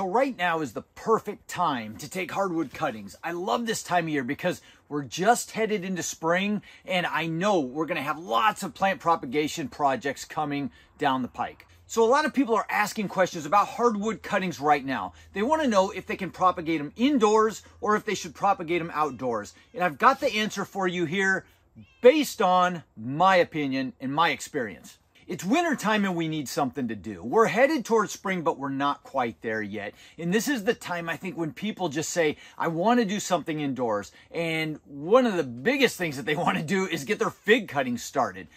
So right now is the perfect time to take hardwood cuttings. I love this time of year because we're just headed into spring, and I know we're going to have lots of plant propagation projects coming down the pike. So a lot of people are asking questions about hardwood cuttings right now. They want to know if they can propagate them indoors or if they should propagate them outdoors. And I've got the answer for you here based on my opinion and my experience. It's winter time and we need something to do. We're headed towards spring, but we're not quite there yet. And this is the time, I think, when people just say, I want to do something indoors. And one of the biggest things that they want to do is get their fig cuttings started.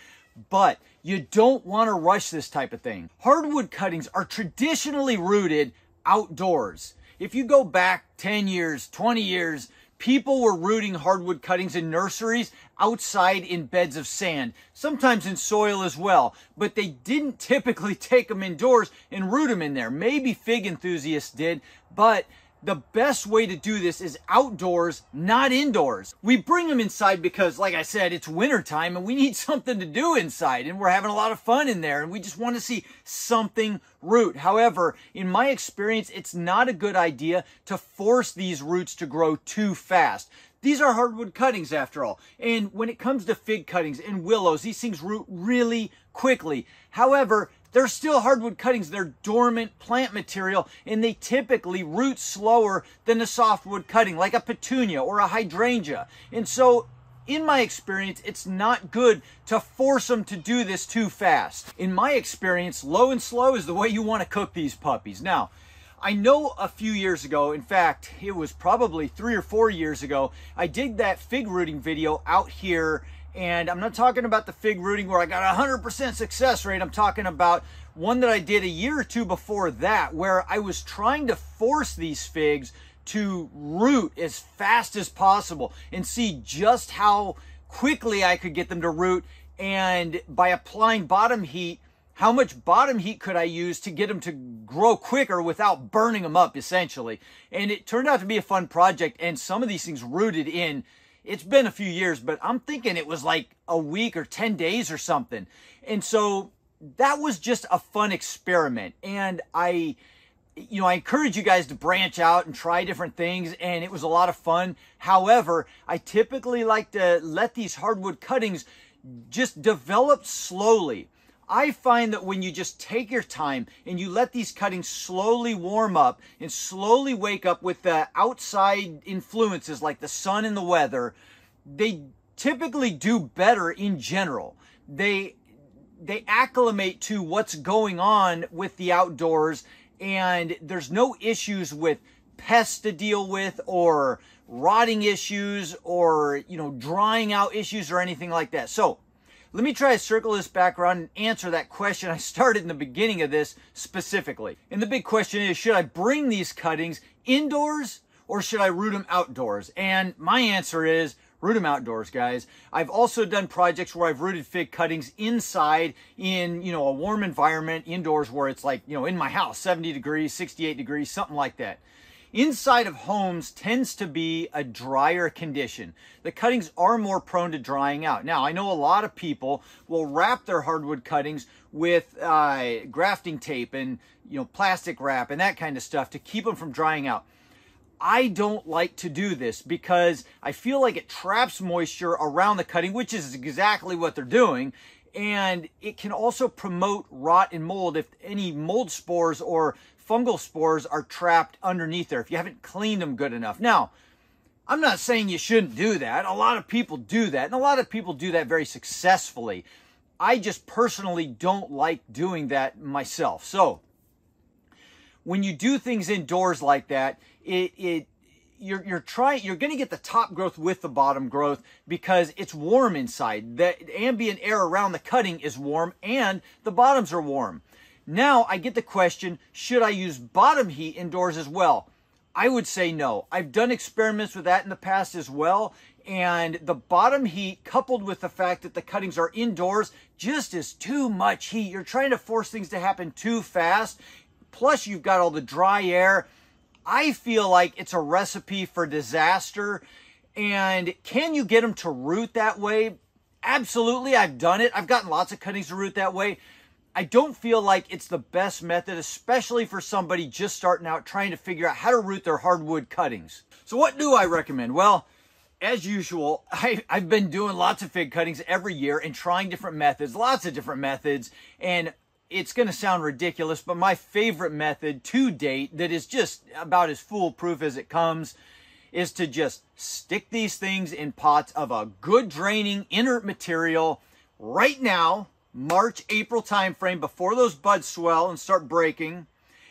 But you don't want to rush this type of thing. Hardwood cuttings are traditionally rooted outdoors. If you go back 10 years, 20 years, people were rooting hardwood cuttings in nurseries outside in beds of sand, sometimes in soil as well, but they didn't typically take them indoors and root them in there. Maybe fig enthusiasts did, but the best way to do this is outdoors, not indoors. We bring them inside because, like I said, it's wintertime and we need something to do inside, and we're having a lot of fun in there and we just want to see something root. However, in my experience, it's not a good idea to force these roots to grow too fast. These are hardwood cuttings after all. And when it comes to fig cuttings and willows, these things root really quickly. However, they're still hardwood cuttings. They're dormant plant material, and they typically root slower than a softwood cutting, like a petunia or a hydrangea. And so, in my experience, it's not good to force them to do this too fast. In my experience, low and slow is the way you want to cook these puppies. Now, I know a few years ago, in fact, it was probably 3 or 4 years ago, I did that fig rooting video out here, and I'm not talking about the fig rooting where I got a 100% success rate. I'm talking about one that I did a year or two before that, where I was trying to force these figs to root as fast as possible and see just how quickly I could get them to root, and by applying bottom heat, how much bottom heat could I use to get them to grow quicker without burning them up, essentially. And it turned out to be a fun project, and some of these things rooted in, it's been a few years, but I'm thinking it was like a week or 10 days or something. And so that was just a fun experiment. And I encourage you guys to branch out and try different things, and it was a lot of fun. However, I typically like to let these hardwood cuttings just develop slowly. I find that when you just take your time and you let these cuttings slowly warm up and slowly wake up with the outside influences like the sun and the weather, they typically do better in general. They acclimate to what's going on with the outdoors, and there's no issues with pests to deal with or rotting issues or, drying out issues or anything like that. So let me try to circle this back around and answer that question I started in the beginning of this specifically. And the big question is, should I bring these cuttings indoors or should I root them outdoors? And my answer is, root them outdoors, guys. I've also done projects where I've rooted fig cuttings inside in, a warm environment, indoors where it's like, in my house, 70 degrees, 68 degrees, something like that. Inside of homes tends to be a drier condition. The cuttings are more prone to drying out. Now, I know a lot of people will wrap their hardwood cuttings with grafting tape and plastic wrap and that kind of stuff to keep them from drying out. I don't like to do this because I feel like it traps moisture around the cutting, which is exactly what they're doing. And it can also promote rot and mold if any mold spores or fungal spores are trapped underneath there if you haven't cleaned them good enough. Now, I'm not saying you shouldn't do that. A lot of people do that, and a lot of people do that very successfully. I just personally don't like doing that myself. So when you do things indoors like that, you're going to get the top growth with the bottom growth because it's warm inside. The ambient air around the cutting is warm and the bottoms are warm. Now I get the question, should I use bottom heat indoors as well? I would say no. I've done experiments with that in the past as well, and the bottom heat coupled with the fact that the cuttings are indoors just is too much heat. You're trying to force things to happen too fast, plus you've got all the dry air. I feel like it's a recipe for disaster. And can you get them to root that way? Absolutely, I've done it. I've gotten lots of cuttings to root that way. I don't feel like it's the best method, especially for somebody just starting out trying to figure out how to root their hardwood cuttings. So what do I recommend? Well, as usual, I've been doing lots of fig cuttings every year and trying different methods, lots of different methods. And it's going to sound ridiculous, but my favorite method to date that is just about as foolproof as it comes is to just stick these things in pots of a good draining inert material right now, March, April timeframe, before those buds swell and start breaking,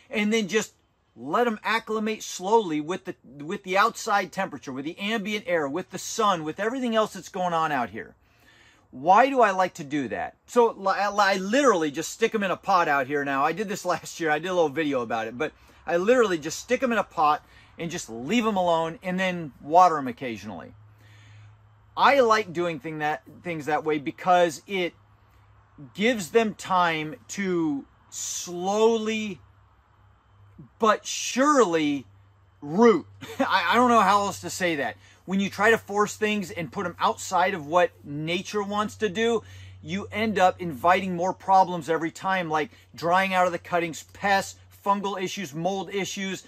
and then just let them acclimate slowly with the outside temperature, with the ambient air, with the sun, with everything else that's going on out here. Why do I like to do that? So I literally just stick them in a pot out here now. I did this last year. I did a little video about it, but I literally just stick them in a pot and just leave them alone and then water them occasionally. I like doing things that way because it gives them time to slowly but surely root. I don't know how else to say that. When you try to force things and put them outside of what nature wants to do, you end up inviting more problems every time, like drying out of the cuttings, pests, fungal issues, mold issues,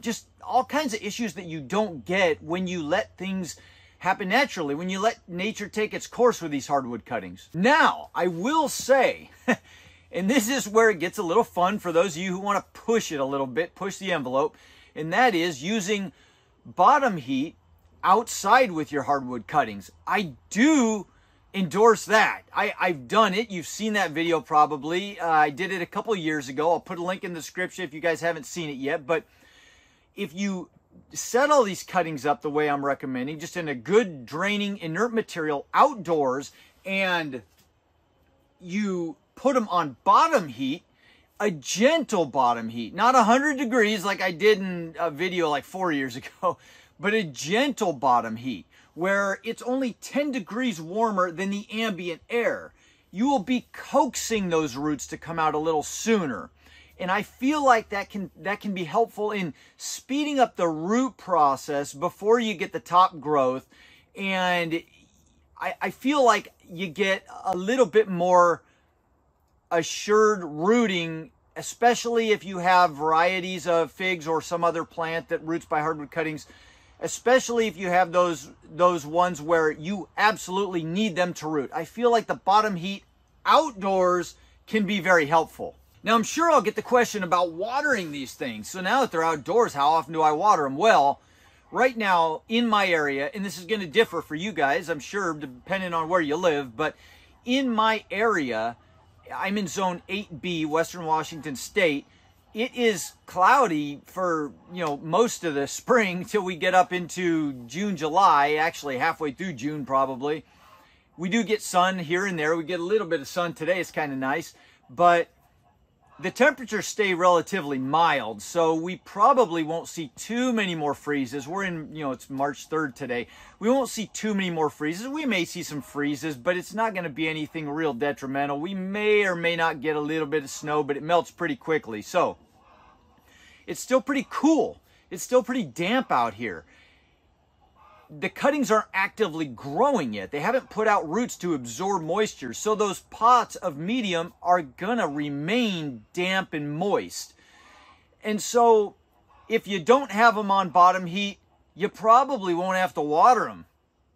just all kinds of issues that you don't get when you let things happen naturally, when you let nature take its course with these hardwood cuttings. Now, I will say, and this is where it gets a little fun for those of you who want to push it a little bit, push the envelope, and that is using bottom heat outside with your hardwood cuttings. I do endorse that. I've done it. You've seen that video probably. I did it a couple years ago. I'll put a link in the description if you guys haven't seen it yet, but if you set all these cuttings up the way I'm recommending, just in a good draining inert material outdoors, and you put them on bottom heat, a gentle bottom heat, not 100 degrees like I did in a video like 4 years ago, but a gentle bottom heat where it's only 10 degrees warmer than the ambient air. You will be coaxing those roots to come out a little sooner. And I feel like that can be helpful in speeding up the root process before you get the top growth. And I feel like you get a little bit more assured rooting, especially if you have varieties of figs or some other plant that roots by hardwood cuttings, especially if you have those ones where you absolutely need them to root. I feel like the bottom heat outdoors can be very helpful. Now, I'm sure I'll get the question about watering these things. So now that they're outdoors, how often do I water them? Well, right now in my area, and this is going to differ for you guys, I'm sure, depending on where you live, but in my area, I'm in zone 8B, Western Washington State. It is cloudy for, most of the spring till we get up into June, July, actually halfway through June probably. We do get sun here and there. We get a little bit of sun today. It's kind of nice, but the temperatures stay relatively mild, so we probably won't see too many more freezes. We're in, it's March 3rd today. We won't see too many more freezes. We may see some freezes, but it's not going to be anything real detrimental. We may or may not get a little bit of snow, but it melts pretty quickly. So it's still pretty cool. It's still pretty damp out here. The cuttings aren't actively growing yet. They haven't put out roots to absorb moisture. So those pots of medium are going to remain damp and moist. And so if you don't have them on bottom heat, you probably won't have to water them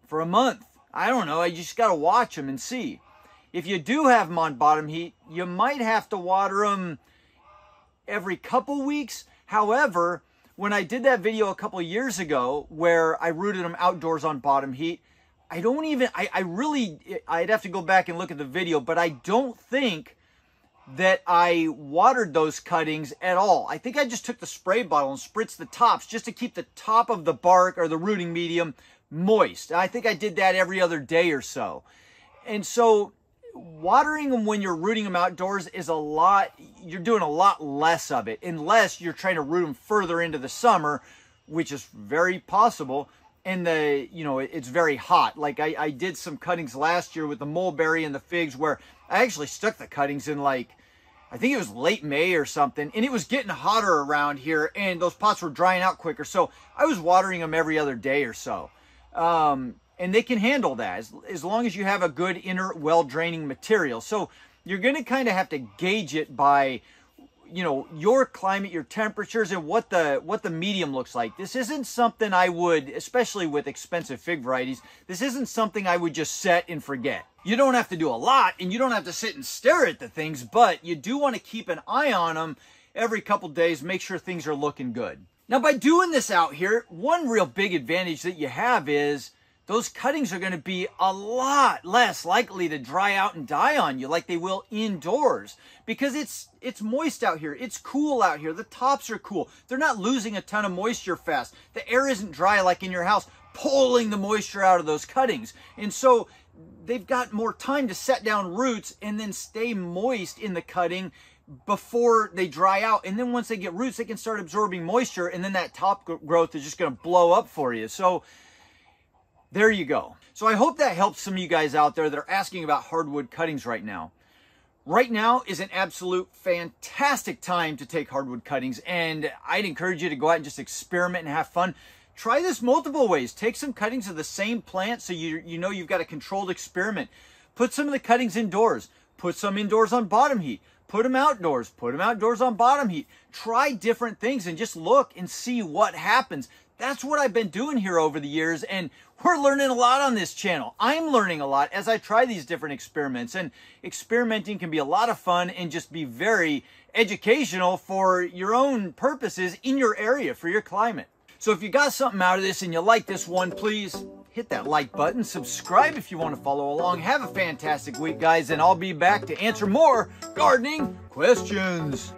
for a month. I don't know. I just got to watch them and see. If you do have them on bottom heat, you might have to water them every couple weeks. However, when I did that video a couple years ago where I rooted them outdoors on bottom heat, I'd have to go back and look at the video, but I don't think that I watered those cuttings at all. I think I just took the spray bottle and spritzed the tops just to keep the top of the bark or the rooting medium moist. I think I did that every other day or so. And so watering them when you're rooting them outdoors is a lot, you're doing a lot less of it, unless you're trying to root them further into the summer, which is very possible, and it's very hot. Like I did some cuttings last year with the mulberry and the figs where I actually stuck the cuttings in I think it was late May or something, and it was getting hotter around here and those pots were drying out quicker. So I was watering them every other day or so. And they can handle that as long as you have a good, inert, well-draining material. So you're going to kind of have to gauge it by, you know, your climate, your temperatures, and what the medium looks like. This isn't something I would, especially with expensive fig varieties, this isn't something I would just set and forget. You don't have to do a lot, and you don't have to sit and stare at the things, but you do want to keep an eye on them every couple days, make sure things are looking good. Now, by doing this out here, one real big advantage that you have is those cuttings are going to be a lot less likely to dry out and die on you like they will indoors, because it's moist out here. It's cool out here. The tops are cool. They're not losing a ton of moisture fast. The air isn't dry like in your house, pulling the moisture out of those cuttings. And so they've got more time to set down roots and then stay moist in the cutting before they dry out. And then once they get roots, they can start absorbing moisture, and then that top growth is just going to blow up for you. So there you go. So I hope that helps some of you guys out there that are asking about hardwood cuttings right now. Right now is an absolute fantastic time to take hardwood cuttings, and I'd encourage you to go out and just experiment and have fun. Try this multiple ways. Take some cuttings of the same plant so you know you've got a controlled experiment. Put some of the cuttings indoors. Put some indoors on bottom heat. Put them outdoors. Put them outdoors on bottom heat. Try different things and just look and see what happens. That's what I've been doing here over the years, and we're learning a lot on this channel. I'm learning a lot as I try these different experiments, and experimenting can be a lot of fun and just be very educational for your own purposes in your area, for your climate. So if you got something out of this and you like this one, please hit that like button, subscribe if you want to follow along. Have a fantastic week, guys, and I'll be back to answer more gardening questions.